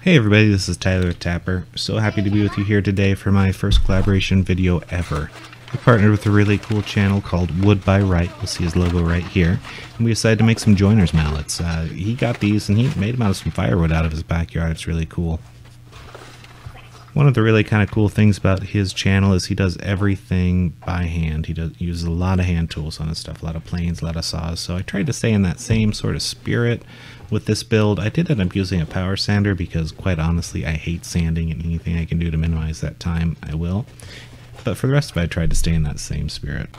Hey everybody, this is Tyler Tapper. So happy to be with you here today for my first collaboration video ever. I partnered with a really cool channel called Wood by Wright. You'll see his logo right here. And we decided to make some joiner's mallets. He got these and he made them out of some firewood out of his backyard. It's really cool. One of the really kind of cool things about his channel is he does everything by hand. He uses a lot of hand tools on his stuff, a lot of planes, a lot of saws. So I tried to stay in that same sort of spirit with this build. I did end up using a power sander because, quite honestly, I hate sanding, and anything I can do to minimize that time, I will. But for the rest of it, I tried to stay in that same spirit.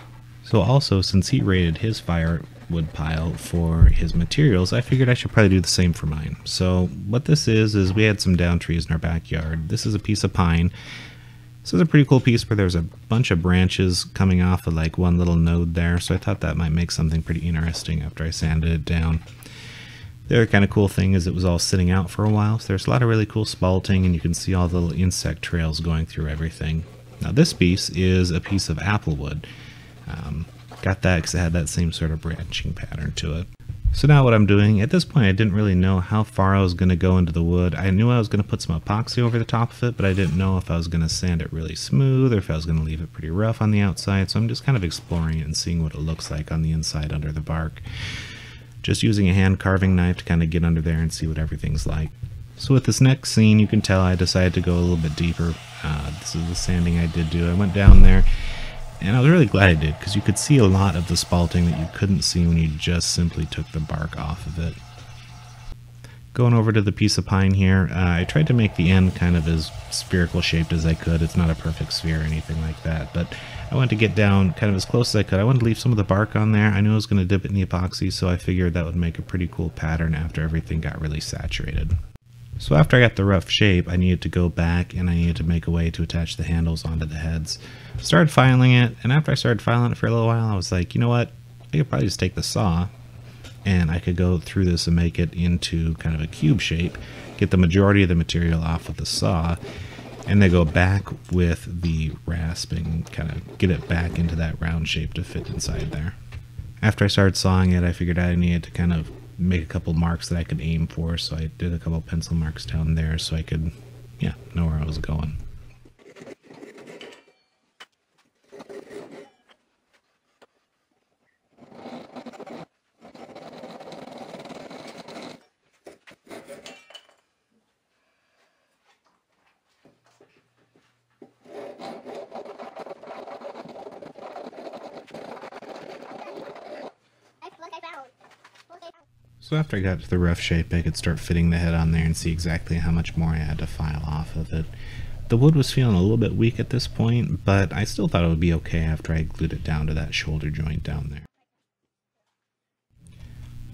So also, since he rated his firewood pile for his materials, I figured I should probably do the same for mine. So what this is we had some down trees in our backyard. This is a piece of pine. This is a pretty cool piece where there's a bunch of branches coming off of like one little node there, so I thought that might make something pretty interesting after I sanded it down. The other kind of cool thing is it was all sitting out for a while, so there's a lot of really cool spalting, and you can see all the little insect trails going through everything. Now this piece is a piece of applewood. Got that because it had that same sort of branching pattern to it. So now what I'm doing, at this point I didn't really know how far I was going to go into the wood. I knew I was going to put some epoxy over the top of it, but I didn't know if I was going to sand it really smooth or if I was going to leave it pretty rough on the outside, so I'm just kind of exploring it and seeing what it looks like on the inside under the bark. Just using a hand carving knife to kind of get under there and see what everything's like. So with this next scene, you can tell I decided to go a little bit deeper. This is the sanding I did do. I went down there. And I was really glad I did, because you could see a lot of the spalting that you couldn't see when you just simply took the bark off of it. Going over to the piece of pine here, I tried to make the end kind of as spherical shaped as I could. It's not a perfect sphere or anything like that, but I wanted to get down kind of as close as I could. I wanted to leave some of the bark on there. I knew I was going to dip it in the epoxy, so I figured that would make a pretty cool pattern after everything got really saturated. So after I got the rough shape, I needed to go back and I needed to make a way to attach the handles onto the heads. I started filing it, and after I started filing it for a little while, I was like, you know what, I could probably just take the saw and I could go through this and make it into kind of a cube shape, get the majority of the material off of the saw, and then go back with the rasp and kind of get it back into that round shape to fit inside there. After I started sawing it, I figured I needed to kind of make a couple marks that I could aim for, so I did a couple pencil marks down there so I could, yeah, know where I was going. So after I got to the rough shape, I could start fitting the head on there and see exactly how much more I had to file off of it. The wood was feeling a little bit weak at this point, but I still thought it would be okay after I glued it down to that shoulder joint down there.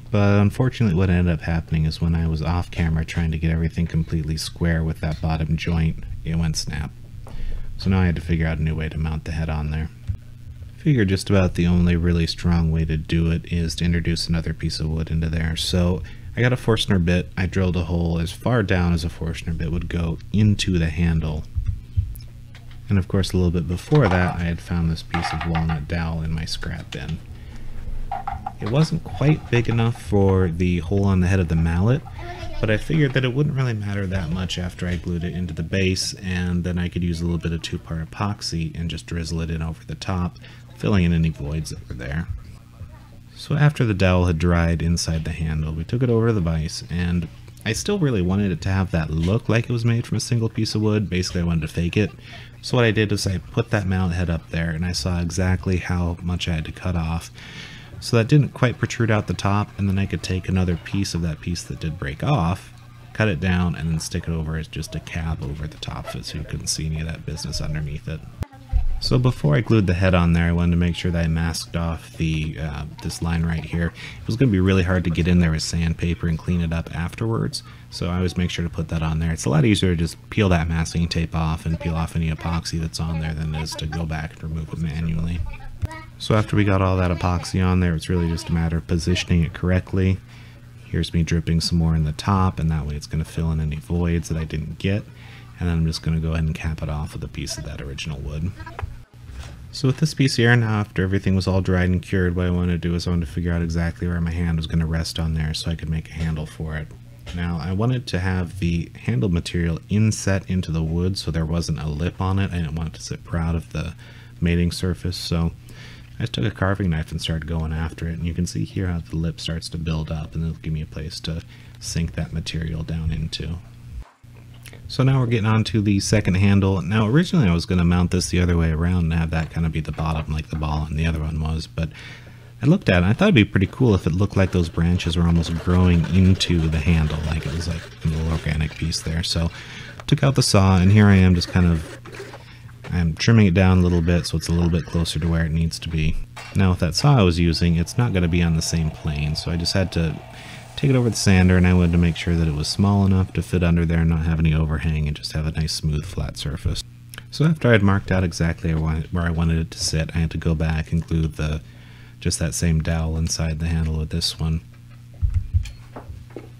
But unfortunately what ended up happening is when I was off camera trying to get everything completely square with that bottom joint, it went snap. So now I had to figure out a new way to mount the head on there. I figure just about the only really strong way to do it is to introduce another piece of wood into there. So I got a Forstner bit. I drilled a hole as far down as a Forstner bit would go into the handle. And of course a little bit before that I had found this piece of walnut dowel in my scrap bin. It wasn't quite big enough for the hole on the head of the mallet, but I figured that it wouldn't really matter that much after I glued it into the base, and then I could use a little bit of two-part epoxy and just drizzle it in over the top, filling in any voids that were there. So after the dowel had dried inside the handle, we took it over to the vise, and I still really wanted it to have that look like it was made from a single piece of wood. Basically, I wanted to fake it. So what I did is I put that mallet head up there, and I saw exactly how much I had to cut off. So that didn't quite protrude out the top, and then I could take another piece of that piece that did break off, cut it down, and then stick it over as just a cap over the top of it so you couldn't see any of that business underneath it. So before I glued the head on there, I wanted to make sure that I masked off the this line right here. It was going to be really hard to get in there with sandpaper and clean it up afterwards, so I always make sure to put that on there. It's a lot easier to just peel that masking tape off and peel off any epoxy that's on there than it is to go back and remove it manually. So after we got all that epoxy on there, it's really just a matter of positioning it correctly. Here's me dripping some more in the top, and that way it's going to fill in any voids that I didn't get. And then I'm just going to go ahead and cap it off with a piece of that original wood. So with this piece here, now after everything was all dried and cured, what I wanted to do is I wanted to figure out exactly where my hand was going to rest on there so I could make a handle for it. Now I wanted to have the handle material inset into the wood so there wasn't a lip on it. I didn't want it to sit proud of the mating surface, so I just took a carving knife and started going after it, and you can see here how the lip starts to build up, and it'll give me a place to sink that material down into. So now we're getting onto the second handle. Now originally I was going to mount this the other way around and have that kind of be the bottom like the ball and the other one was, but I looked at it and I thought it'd be pretty cool if it looked like those branches were almost growing into the handle, like it was like a little organic piece there. So took out the saw, and here I am just kind of I'm trimming it down a little bit so it's a little bit closer to where it needs to be. Now with that saw I was using, it's not going to be on the same plane, so I just had to take it over the sander, and I wanted to make sure that it was small enough to fit under there and not have any overhang and just have a nice smooth flat surface. So after I had marked out exactly where I wanted it to sit, I had to go back and glue the just that same dowel inside the handle with this one.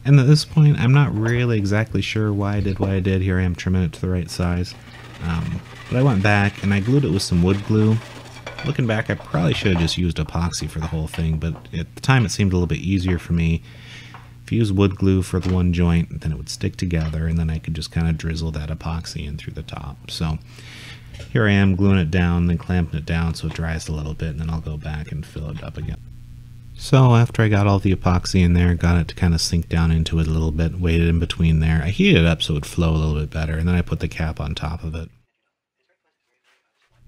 And at this point I'm not really exactly sure why I did what I did. Here I am trimming it to the right size, but I went back and I glued it with some wood glue. Looking back, I probably should have just used epoxy for the whole thing, but at the time it seemed a little bit easier for me. If you use wood glue for the one joint, then it would stick together, and then I could just kind of drizzle that epoxy in through the top. So here I am gluing it down, then clamping it down so it dries a little bit, and then I'll go back and fill it up again. So after I got all the epoxy in there, got it to kind of sink down into it a little bit, waited in between there. I heated it up so it would flow a little bit better, and then I put the cap on top of it.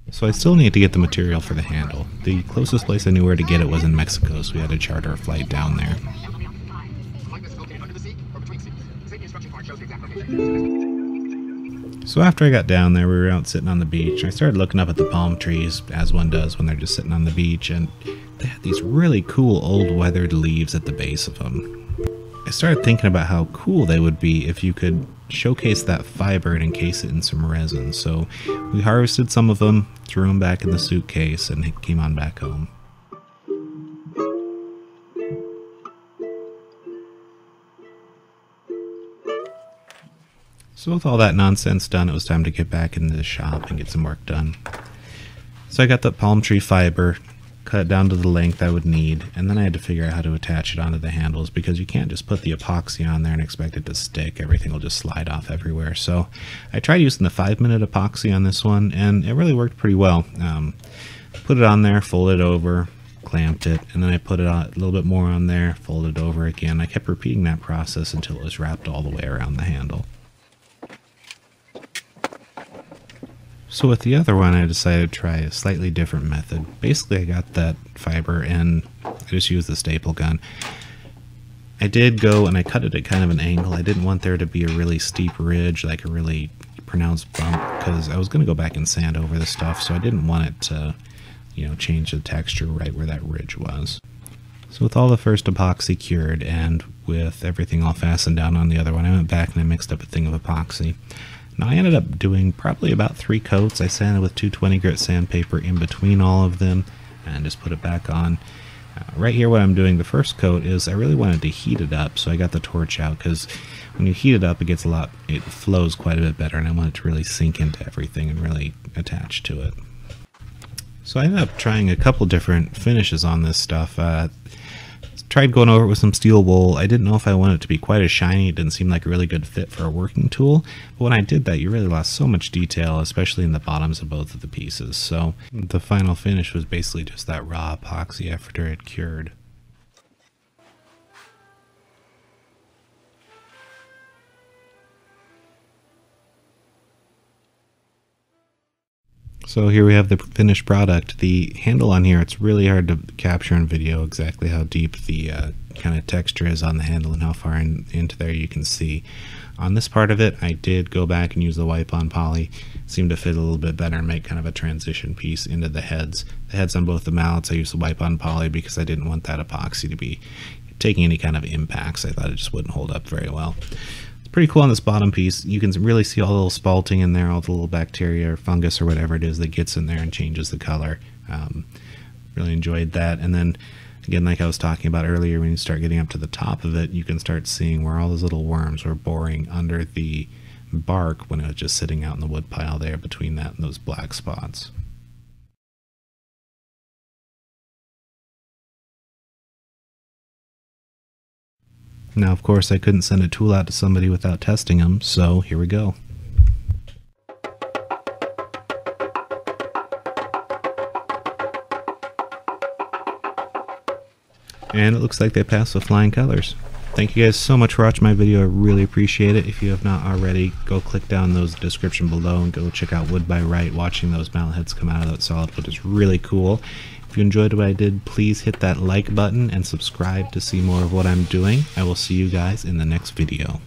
So I still need to get the material for the handle. The closest place I knew where to get it was in Mexico, so we had to charter a flight down there. So after I got down there, we were out sitting on the beach, and I started looking up at the palm trees, as one does when they're just sitting on the beach, and they had these really cool old weathered leaves at the base of them. I started thinking about how cool they would be if you could showcase that fiber and encase it in some resin, so we harvested some of them, threw them back in the suitcase, and came on back home. So with all that nonsense done, it was time to get back into the shop and get some work done. So I got the palm tree fiber, cut it down to the length I would need, and then I had to figure out how to attach it onto the handles, because you can't just put the epoxy on there and expect it to stick. Everything will just slide off everywhere. So I tried using the 5-minute epoxy on this one, and it really worked pretty well. Put it on there, folded it over, clamped it, and then I put it on, a little bit more on there, folded it over again. I kept repeating that process until it was wrapped all the way around the handle. So with the other one, I decided to try a slightly different method. Basically, I got that fiber and I just used the staple gun. I did go and I cut it at kind of an angle. I didn't want there to be a really steep ridge, like a really pronounced bump, because I was going to go back and sand over the stuff, so I didn't want it to, you know, change the texture right where that ridge was. So with all the first epoxy cured and with everything all fastened down on the other one, I went back and I mixed up a thing of epoxy. Now I ended up doing probably about 3 coats. I sanded with 220 grit sandpaper in between all of them and just put it back on. Right here what I'm doing the first coat is I really wanted to heat it up, so I got the torch out, because when you heat it up it gets a lot, it flows quite a bit better, and I want it to really sink into everything and really attach to it. So I ended up trying a couple different finishes on this stuff. Tried going over it with some steel wool. I didn't know if I wanted it to be quite as shiny. It didn't seem like a really good fit for a working tool, but when I did that you really lost so much detail, especially in the bottoms of both of the pieces. So the final finish was basically just that raw epoxy after it cured. So here we have the finished product. The handle on here, it's really hard to capture in video exactly how deep the kind of texture is on the handle and how far into there you can see. On this part of it, I did go back and use the wipe-on poly. It seemed to fit a little bit better and make kind of a transition piece into the heads. The heads on both the mallets, I used the wipe-on poly because I didn't want that epoxy to be taking any kind of impacts. I thought it just wouldn't hold up very well. Pretty cool on this bottom piece. You can really see all the little spalting in there, all the little bacteria or fungus or whatever it is that gets in there and changes the color. Really enjoyed that. And then again, like I was talking about earlier, when you start getting up to the top of it, you can start seeing where all those little worms were boring under the bark when it was just sitting out in the wood pile there between that and those black spots. Now, of course, I couldn't send a tool out to somebody without testing them, so here we go. And it looks like they passed with flying colors. Thank you guys so much for watching my video. I really appreciate it. If you have not already, go click down those description below and go check out Wood by Wright. Watching those mallet heads come out of that solid wood is really cool. If you enjoyed what I did, please hit that like button and subscribe to see more of what I'm doing. I will see you guys in the next video.